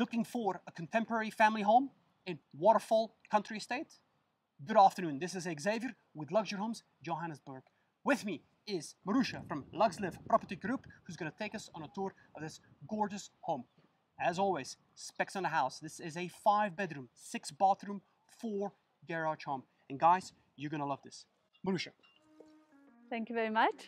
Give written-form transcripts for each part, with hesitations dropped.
looking for a contemporary family home in Waterfall Country Estate? Good afternoon, this is Xavier with Luxury Homes Johannesburg. With me is Marusha from LuxLiv Property Group, who's going to take us on a tour of this gorgeous home. As always, specs on the house. This is a 5-bedroom, 6-bathroom, 4-garage home. And guys, you're going to love this. Marusha. Thank you very much.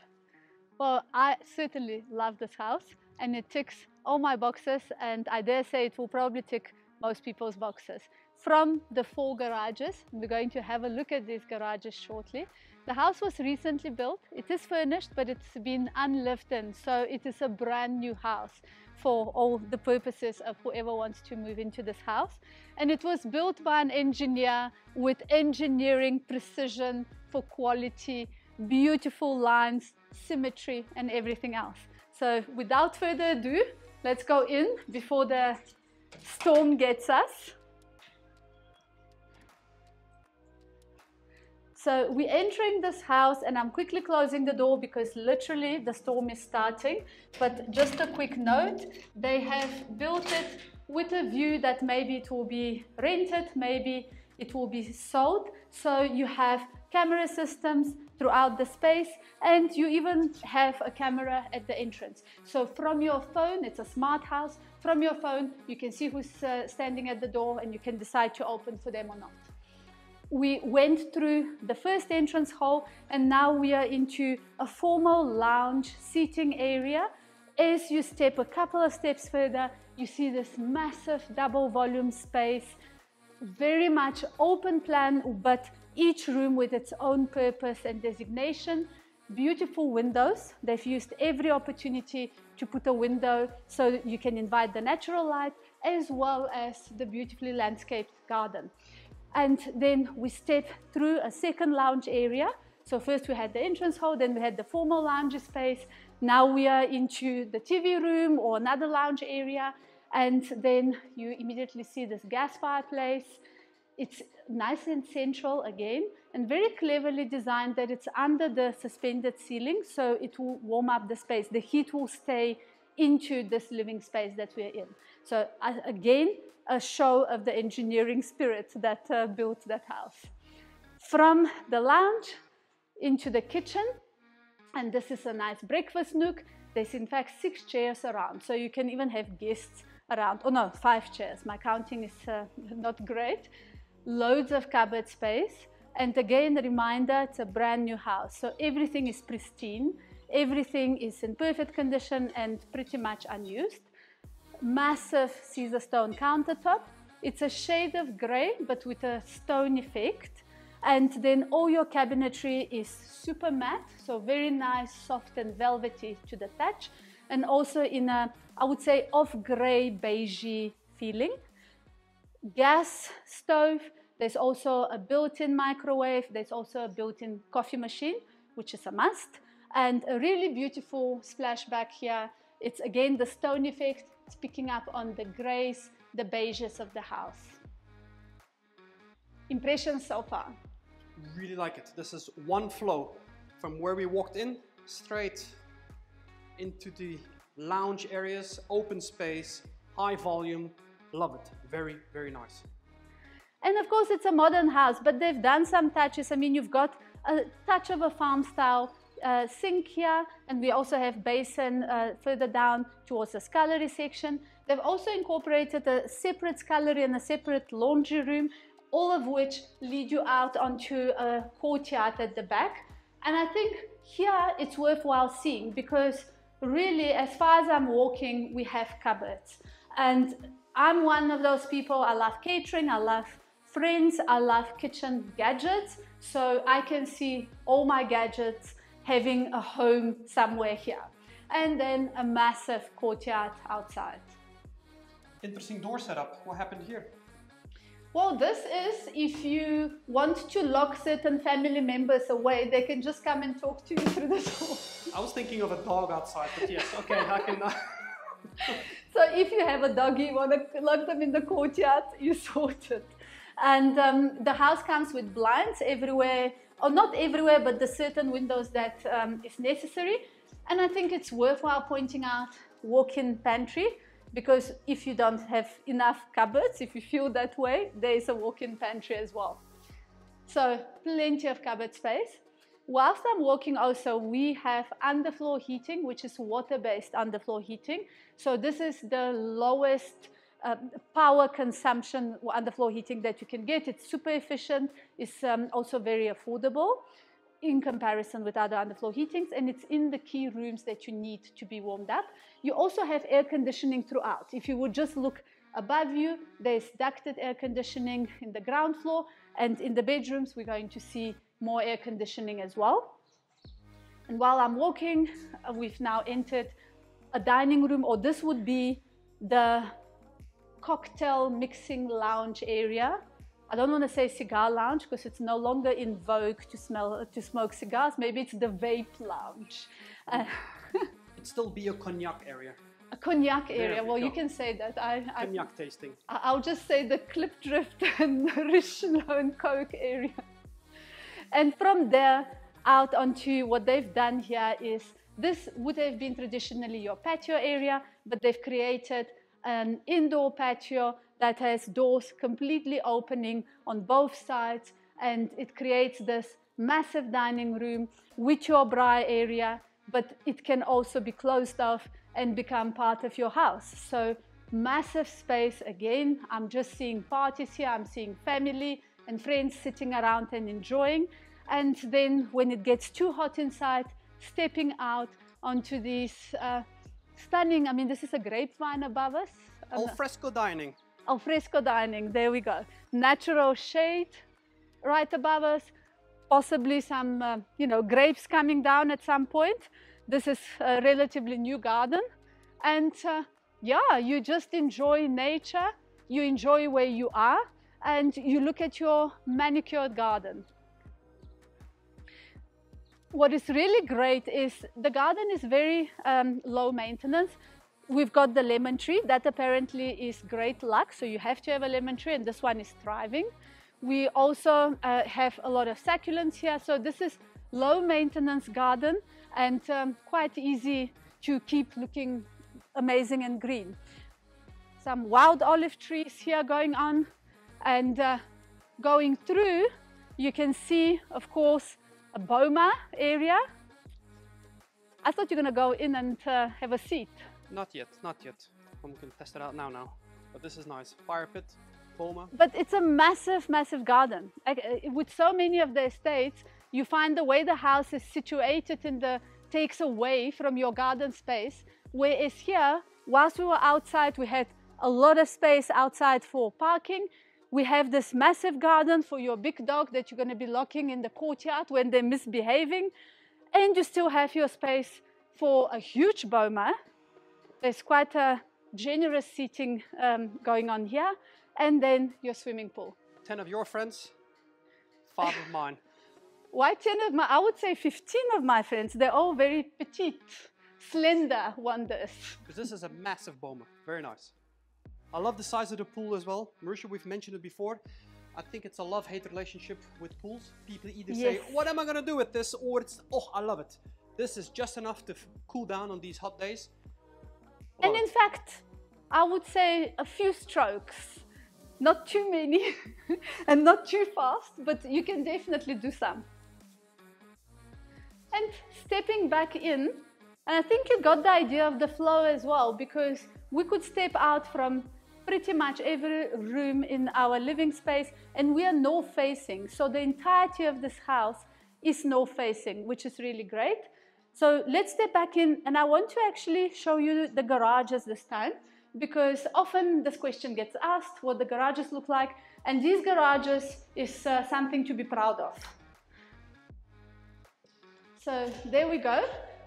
Well, I certainly love this house and it ticks all my boxes, and I dare say it will probably tick most people's boxes. From the 4 garages, we're going to have a look at these garages shortly. The house was recently built. It is furnished, but it's been unlived in, so it is a brand new house for all the purposes of whoever wants to move into this house. And it was built by an engineer with engineering precision for quality, beautiful lines, symmetry, and everything else. So without further ado, let's go in before the storm gets us. So we're entering this house and I'm quickly closing the door because literally the storm is starting. But just a quick note, they have built it with a view that maybe it will be rented, maybe it will be sold. So you have camera systems throughout the space, and you even have a camera at the entrance. So from your phone, it's a smart house, from your phone you can see who's standing at the door and you can decide to open for them or not. We went through the first entrance hall and now we are into a formal lounge seating area. As you step a couple of steps further, you see this massive double volume space, very much open plan, but each room with its own purpose and designation. Beautiful windows. They've used every opportunity to put a window so you can invite the natural light as well as the beautifully landscaped garden. And then we step through a second lounge area. So first we had the entrance hall, then we had the formal lounge space. Now we are into the TV room or another lounge area. And then you immediately see this gas fireplace. It's nice and central again, and very cleverly designed that it's under the suspended ceiling, so it will warm up the space. The heat will stay into this living space that we're in. So again, a show of the engineering spirit that built that house. From the lounge into the kitchen, and this is a nice breakfast nook. There's in fact 6 chairs around, so you can even have guests around. Oh no, 5 chairs. My counting is not great. Loads of cupboard space, and again a reminder, it's a brand new house, so everything is pristine, everything is in perfect condition and pretty much unused. Massive Caesarstone countertop. It's a shade of grey but with a stone effect, and then all your cabinetry is super matte, so very nice, soft and velvety to the touch, and also in a, I would say, off grey beigey feeling. Gas stove. There's also a built-in microwave, there's also a built-in coffee machine, which is a must, and a really beautiful splashback here. It's again the stone effect, it's picking up on the greys, the beiges of the house. Impressions so far? Really like it. This is one flow from where we walked in, straight into the lounge areas, open space, high volume. Love it. Very, very nice. And of course, it's a modern house, but they've done some touches. I mean, you've got a touch of a farm style sink here, and we also have basin further down towards the scullery section. They've also incorporated a separate scullery and a separate laundry room, all of which lead you out onto a courtyard at the back. And I think here it's worthwhile seeing, because really, as far as I'm walking, we have cupboards. And I'm one of those people, I love catering, I love friends, I love kitchen gadgets, so I can see all my gadgets having a home somewhere here. And then a massive courtyard outside. Interesting door setup. What happened here? Well, this is if you want to lock certain family members away, they can just come and talk to you through the door. I was thinking of a dog outside, but yes, okay, I can... So if you have a doggy, you want to lock them in the courtyard, you sort it. And the house comes with blinds everywhere, or not everywhere, but the certain windows that is necessary. And I think it's worthwhile pointing out walk-in pantry. because if you don't have enough cupboards, if you feel that way, there is a walk-in pantry as well. So plenty of cupboard space. Whilst I'm walking also, we have underfloor heating, which is water-based underfloor heating. So this is the lowest power consumption underfloor heating that you can get. It's super efficient. It's also very affordable in comparison with other underfloor heatings, and it's in the key rooms that you need to be warmed up. You also have air conditioning throughout. If you would just look above you, there's ducted air conditioning in the ground floor, and in the bedrooms we're going to see more air conditioning as well. And while I'm walking, we've now entered a dining room, or this would be the cocktail mixing lounge area. I don't want to say cigar lounge because it's no longer in vogue to smoke cigars. Maybe it's the vape lounge. It'd still be a cognac area. A cognac area. Well, you can say that. Cognac tasting. I'll just say the Klipdrift and the Richelieu and Coke area. And from there out onto what they've done here is, this would have been traditionally your patio area, but they've created an indoor patio that has doors completely opening on both sides, and it creates this massive dining room with your braai area, but it can also be closed off and become part of your house. So massive space again. I'm just seeing parties here, I'm seeing family and friends sitting around and enjoying. And then when it gets too hot inside, stepping out onto these stunning, I mean, this is a grapevine above us. Alfresco dining. Alfresco dining, there we go. Natural shade right above us, possibly some, you know, grapes coming down at some point. This is a relatively new garden. And yeah, you just enjoy nature, you enjoy where you are, and you look at your manicured garden. What is really great is the garden is very low maintenance. We've got the lemon tree that apparently is great luck, so you have to have a lemon tree, and this one is thriving. We also have a lot of succulents here, so this is low maintenance garden, and quite easy to keep looking amazing and green. Some wild olive trees here going on, and going through you can see, of course, a boma area. I thought you're going to go in and have a seat. Not yet, not yet. I'm going to test it out now. But this is nice. Fire pit, boma. But it's a massive, massive garden. With so many of the estates, you find the way the house is situated in the takes away from your garden space. Whereas here, whilst we were outside, we had a lot of space outside for parking. We have this massive garden for your big dog that you're going to be locking in the courtyard when they're misbehaving. And you still have your space for a huge boma. There's quite a generous seating going on here, and then your swimming pool. 10 of your friends, 5 of mine. Why 10 of my? I would say 15 of my friends. They're all very petite, slender wonders. Because this is a massive boma, very nice. I love the size of the pool as well. Marusha, we've mentioned it before. I think it's a love-hate relationship with pools. People either say, what am I going to do with this? Or it's, oh, I love it. This is just enough to cool down on these hot days. And in fact, I would say a few strokes, not too many and not too fast, but you can definitely do some. And stepping back in, and I think you got the idea of the flow as well, because we could step out from pretty much every room in our living space, and we are north facing. So the entirety of this house is north facing, which is really great. So let's step back in, and I want to actually show you the garages this time, because often this question gets asked, what the garages look like, and these garages is something to be proud of. So there we go.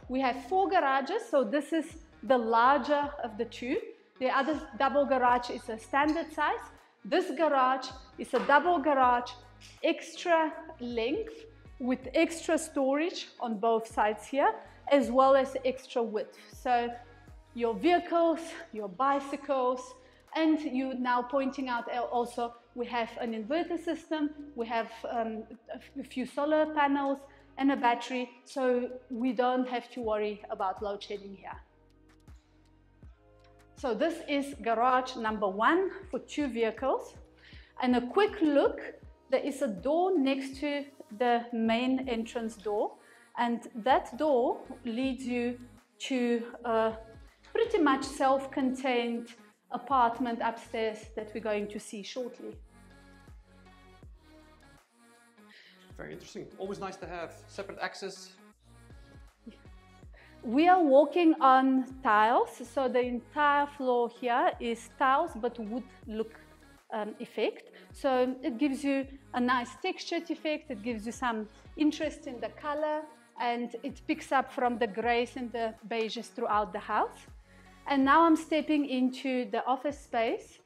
We have 4 garages, so this is the larger of the two. The other double garage is a standard size. This garage is a double garage, extra length, with extra storage on both sides here, as well as extra width. So your vehicles, your bicycles, and you now pointing out also, we have an inverter system, we have a few solar panels and a battery, so we don't have to worry about load shedding here. So this is garage number 1 for 2 vehicles. And a quick look, there is a door next to the main entrance door, and that door leads you to a pretty much self-contained apartment upstairs that we're going to see shortly. Very interesting. Always nice to have separate access. We are walking on tiles, so the entire floor here is tiles but wood look effect. So it gives you a nice textured effect, it gives you some interest in the color, and it picks up from the grays and the beiges throughout the house. And now I'm stepping into the office space.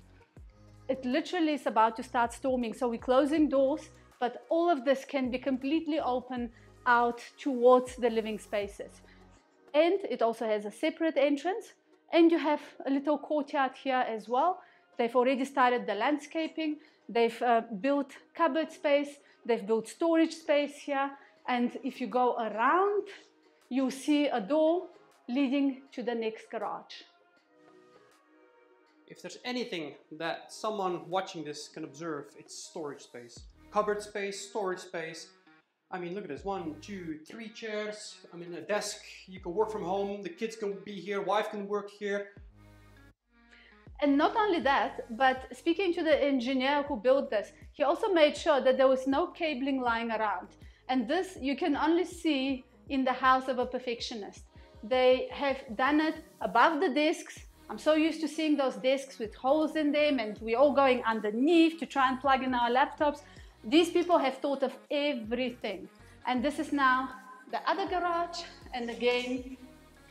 It literally is about to start storming, so we're closing doors, but all of this can be completely open out towards the living spaces. And it also has a separate entrance, and you have a little courtyard here as well. They've already started the landscaping, they've built cupboard space, they've built storage space here, and if you go around, you'll see a door leading to the next garage. If there's anything that someone watching this can observe, it's storage space. Cupboard space, storage space. I mean, look at this, 1, 2, 3 chairs, I mean a desk, you can work from home, the kids can be here, wife can work here. And not only that, but speaking to the engineer who built this, he also made sure that there was no cabling lying around. And this you can only see in the house of a perfectionist. They have done it above the desks. I'm so used to seeing those desks with holes in them and we're all going underneath to try and plug in our laptops. These people have thought of everything. And this is now the other garage. And again,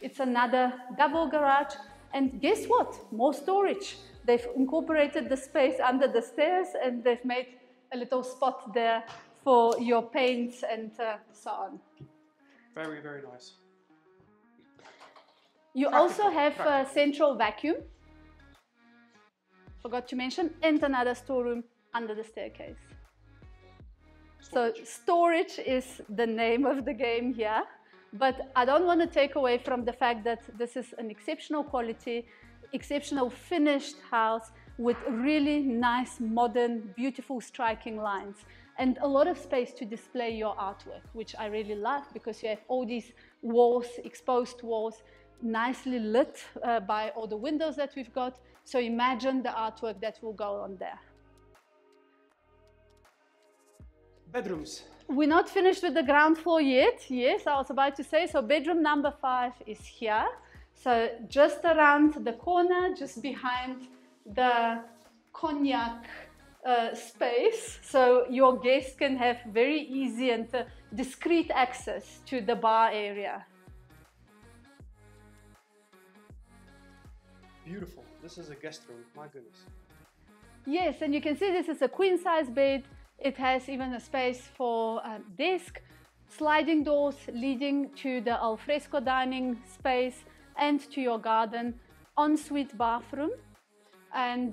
it's another double garage. And guess what? More storage. They've incorporated the space under the stairs and they've made a little spot there for your paints and so on. Very, very nice. You also have a central vacuum, forgot to mention, and another storeroom under the staircase. Storage. So storage is the name of the game here. But I don't want to take away from the fact that this is an exceptional quality, exceptional finished house with really nice, modern, beautiful, striking lines and a lot of space to display your artwork, which I really love because you have all these walls, exposed walls, nicely lit by all the windows that we've got. So imagine the artwork that will go on there. Bedrooms. We're not finished with the ground floor yet. Yes, I was about to say, so bedroom number 5 is here. So just around the corner, just behind the cognac space. So your guests can have very easy and discreet access to the bar area. Beautiful. This is a guest room, my goodness. Yes, and you can see this is a queen size bed. It has even a space for a desk, sliding doors leading to the alfresco dining space and to your garden, ensuite bathroom, and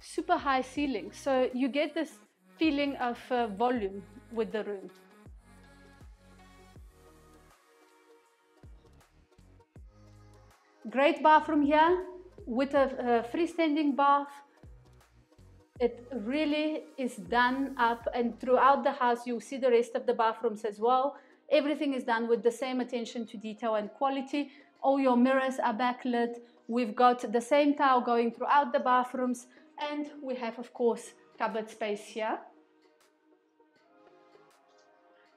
super high ceiling. So you get this feeling of volume with the room. Great bathroom here with a freestanding bath. It really is done up, and throughout the house you'll see the rest of the bathrooms as well. Everything is done with the same attention to detail and quality. All your mirrors are backlit. We've got the same tile going throughout the bathrooms, and we have, of course, cupboard space here.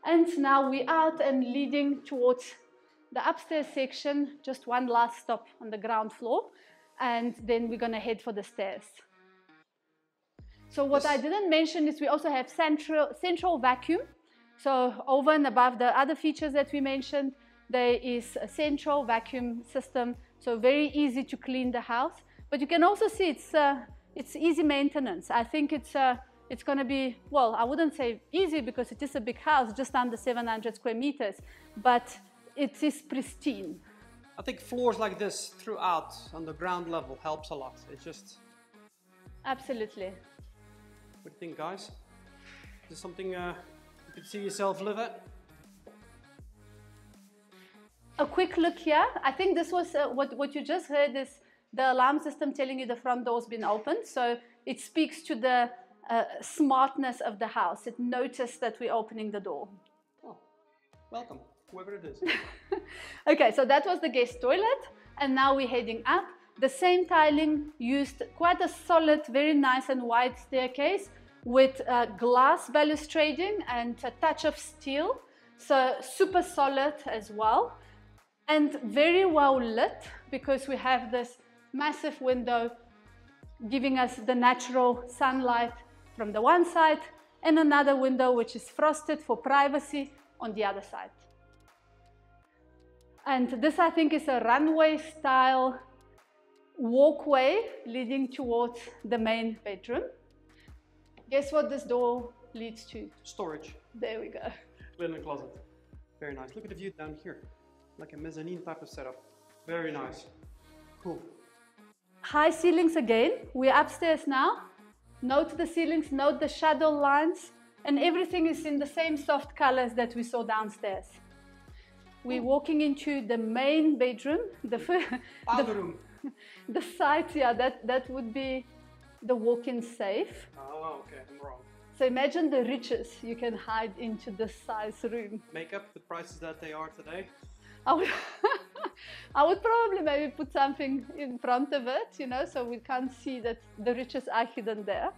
And now we're out and leading towards the upstairs section, just one last stop on the ground floor, and then we're gonna head for the stairs. So what I didn't mention is we also have central vacuum. So over and above the other features that we mentioned, there is a central vacuum system. So very easy to clean the house, but you can also see it's easy maintenance. I think it's going to be, well, I wouldn't say easy because it is a big house, just under 700 square meters, but it is pristine. I think floors like this throughout on the ground level helps a lot. It's just... Absolutely. What do you think, guys? Is this something you could see yourself live at? A quick look here. I think this was what you just heard is the alarm system telling you the front door's been opened. So it speaks to the smartness of the house. It noticed that we're opening the door. Oh, welcome, whoever it is. Okay, so that was the guest toilet, and now we're heading up. The same tiling used quite a solid, very nice and wide staircase with glass balustrading and a touch of steel. So super solid as well, and very well lit because we have this massive window giving us the natural sunlight from the one side, and another window which is frosted for privacy on the other side. And this, I think, is a runway style walkway leading towards the main bedroom. Guess what this door leads to? Storage. There we go. Linen closet. Very nice. Look at the view down here. Like a mezzanine type of setup. Very nice. Cool. High ceilings again. We're upstairs now. Note the ceilings, note the shadow lines, and everything is in the same soft colors that we saw downstairs. We're walking into the main bedroom. The side, yeah, that would be the walk-in safe. Oh, okay, I'm wrong. So imagine the riches you can hide into this size room. Makeup, the prices that they are today. I would probably maybe put something in front of it, you know, so we can't see that the riches are hidden there.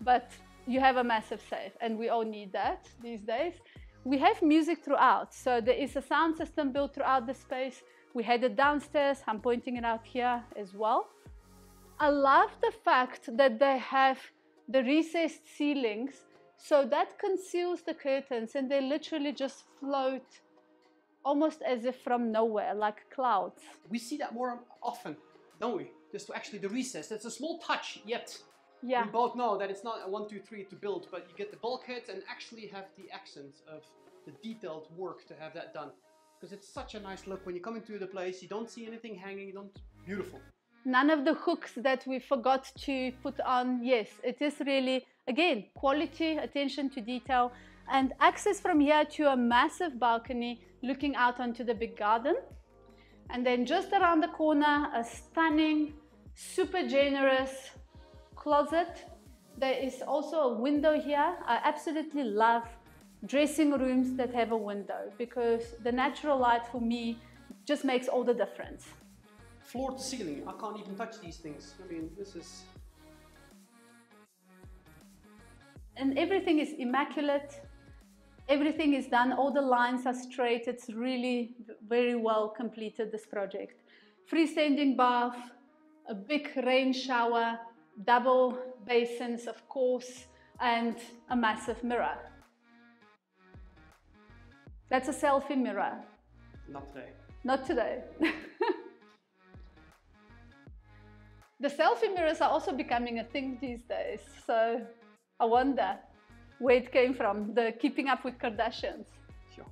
But you have a massive safe, and we all need that these days. We have music throughout, so there is a sound system built throughout the space. We had it downstairs, I'm pointing it out here as well. I love the fact that they have the recessed ceilings, so that conceals the curtains and they literally just float almost as if from nowhere, like clouds. We see that more often, don't we? Just to actually the recess, that's a small touch, yet yeah. We both know that it's not a 1, 2, 3 to build, but you get the bulkhead and actually have the accent of the detailed work to have that done. Because it's such a nice look. When you come into the place, you don't see anything hanging, you don't, beautiful. None of the hooks that we forgot to put on, yes, it is really, again, quality, attention to detail, and access from here to a massive balcony looking out onto the big garden. And then just around the corner, a stunning, super generous closet. There is also a window here. I absolutely love dressing rooms that have a window because the natural light for me just makes all the difference. Floor to ceiling, I can't even touch these things. I mean, this is... And everything is immaculate. Everything is done, all the lines are straight. It's really very well completed, this project. Freestanding bath, a big rain shower, double basins, of course, and a massive mirror. That's a selfie mirror. Not today. Not today. The selfie mirrors are also becoming a thing these days, so I wonder where it came from, the Keeping Up With Kardashians. Sure.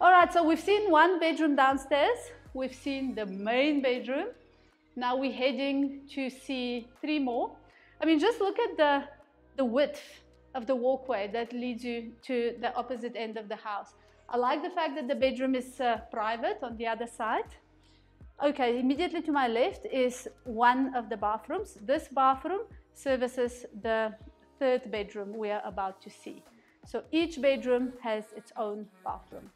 All right, so we've seen one bedroom downstairs. We've seen the main bedroom. Now we're heading to see 3 more. I mean, just look at the width of the walkway that leads you to the opposite end of the house. I like the fact that the bedroom is private on the other side. Okay, immediately to my left is one of the bathrooms. This bathroom services the 3rd bedroom we are about to see. So each bedroom has its own bathroom.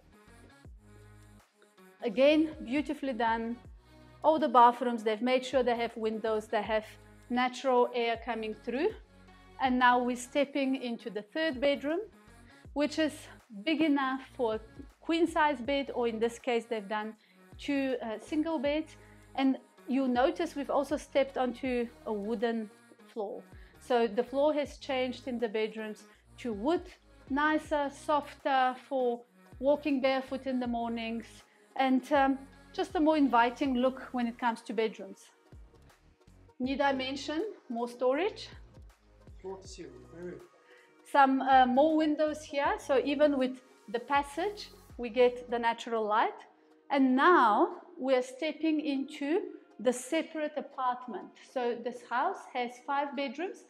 Again, beautifully done. All the bathrooms, they've made sure they have windows, they have natural air coming through. And now we're stepping into the 3rd bedroom, which is big enough for a queen size bed, or in this case they've done 2 single beds. And you'll notice we've also stepped onto a wooden floor. So the floor has changed in the bedrooms to wood, nicer, softer for walking barefoot in the mornings, and just a more inviting look when it comes to bedrooms. Need I mention more storage? Some more windows here, so even with the passage we get the natural light. And now we are stepping into the separate apartment. So this house has 5 bedrooms,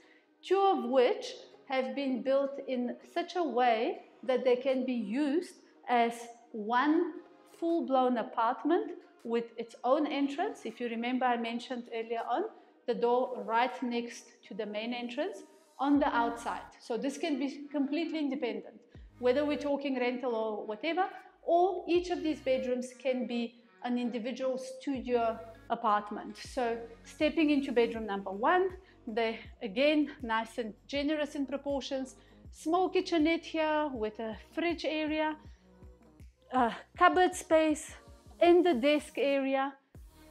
2 of which have been built in such a way that they can be used as one full-blown apartment with its own entrance. If you remember, I mentioned earlier on the door right next to the main entrance on the outside. So this can be completely independent, whether we're talking rental or whatever, or each of these bedrooms can be an individual studio apartment. So stepping into bedroom number one, they're again nice and generous in proportions. Small kitchenette here with a fridge area, cupboard space, and the desk area,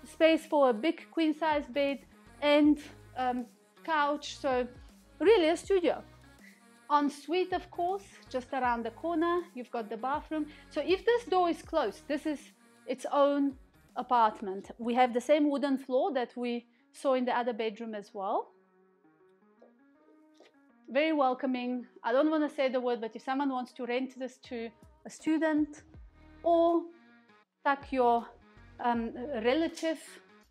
space for a big queen size bed and couch. So really a studio. Ensuite, of course, just around the corner. You've got the bathroom. So if this door is closed, this is its own apartment. We have the same wooden floor that we saw in the other bedroom as well. Very welcoming. I don't want to say the word, but if someone wants to rent this to a student or tuck your relative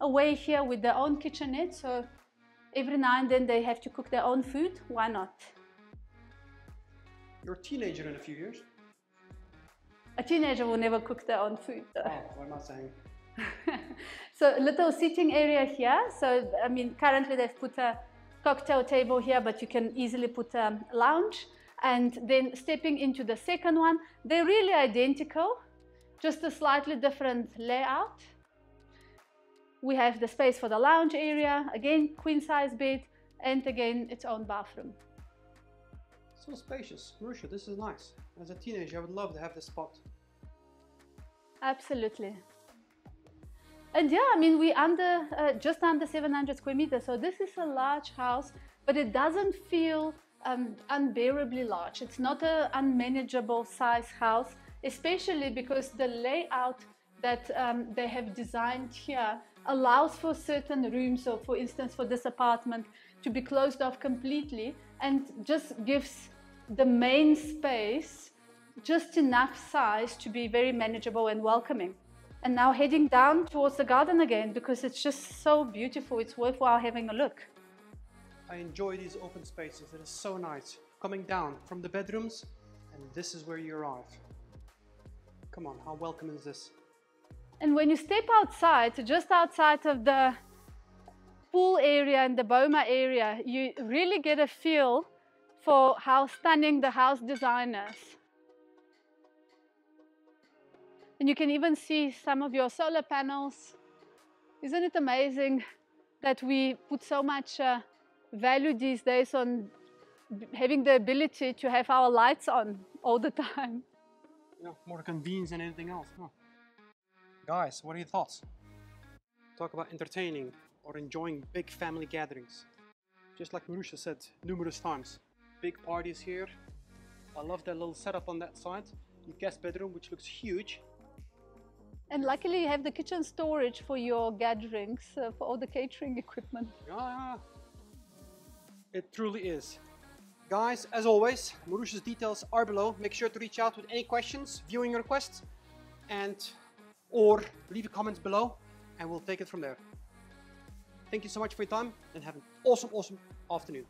away here with their own kitchenette, so every now and then they have to cook their own food, why not? You're a teenager in a few years. A teenager will never cook their own food. Though. Oh, what am I saying? So a little sitting area here. So, I mean, currently they've put a cocktail table here, but you can easily put a lounge. And then stepping into the second one, they're really identical, just a slightly different layout. We have the space for the lounge area, again, queen size bed, and again, its own bathroom. So spacious, Marusha, this is nice. As a teenager, I would love to have this spot. Absolutely. And yeah, I mean, we're under, just under 700 square meters. So this is a large house, but it doesn't feel unbearably large. It's not an unmanageable size house, especially because the layout that they have designed here allows for certain rooms, or for instance, for this apartment to be closed off completely and just gives the main space just enough size to be very manageable and welcoming. And now heading down towards the garden again, because it's just so beautiful. It's worthwhile having a look. I enjoy these open spaces. It is so nice. Coming down from the bedrooms, and this is where you arrive. Come on, how welcome is this? And when you step outside, just outside of the pool area and the boma area, you really get a feel for how stunning the house design is. And you can even see some of your solar panels. Isn't it amazing that we put so much value these days on having the ability to have our lights on all the time? You know, more convenience than anything else. Huh? Guys, what are your thoughts? Talk about entertaining or enjoying big family gatherings. Just like Marusha said numerous times, big parties here. I love that little setup on that side. Your guest bedroom, which looks huge. And luckily you have the kitchen storage for your gatherings, for all the catering equipment. Yeah, it truly is. Guys, as always, Marusha's details are below. Make sure to reach out with any questions, viewing requests, and or leave your comments below and we'll take it from there. Thank you so much for your time and have an awesome, awesome afternoon.